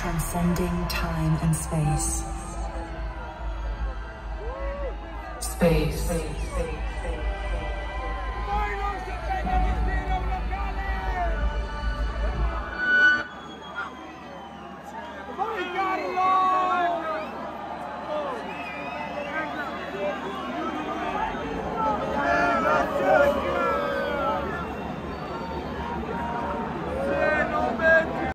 transcending time and space. Space.